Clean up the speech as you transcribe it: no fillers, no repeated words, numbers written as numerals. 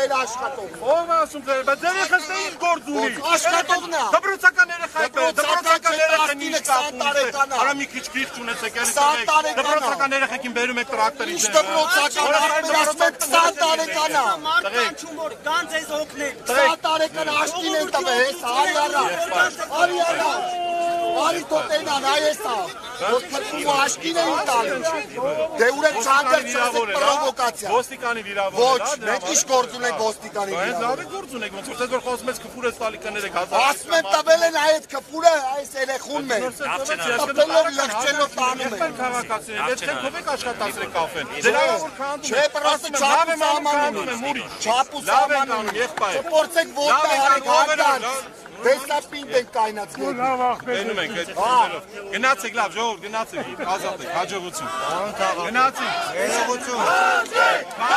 بدل اشقطوب وما سمتي بدل خصني كوردوني اشقطوبنا دبرت سكانير خايبه دبرت سكانير خنيش طاطونه انا ميكيشكيش تونا سكانير دبرت سكانير خاكين بيرو ميك تراكتوري دبرت سكانير انا كان شومور كان زي زوكني ساتارك انا عشتين انت بس هذا واري توتينا نايسا وتكون عاشقين انتالو دهورك چاندر چاندر پرووکاتسیا گوستیکانی ویراوون ոչ մեկիշ գործուն է գոստիկանի վիրա լավ է գործուն է ոնց որ խոսում ես քփուրը ստալիկաները գազա ասում են տվել են այդ քփուրը այս երեխուն մեն տպելով լղջելով տանում են քաղաքացիներ եթե քովեք աշխատացրեք կաֆեն դրանով որ քանդում չէ պրոստը չափը սահմանում է չափը սահմանում եղբայր փորձեք ոտը արեք հանդարտ Դեսա պինտեն կայնացել։ Լավ ախպերում ենք այդ քիներով։ Գնացեք լավ, ժողովուրդ, գնացեք, ազատ եք, հաջողություն։ Գնացեք, հաջողություն։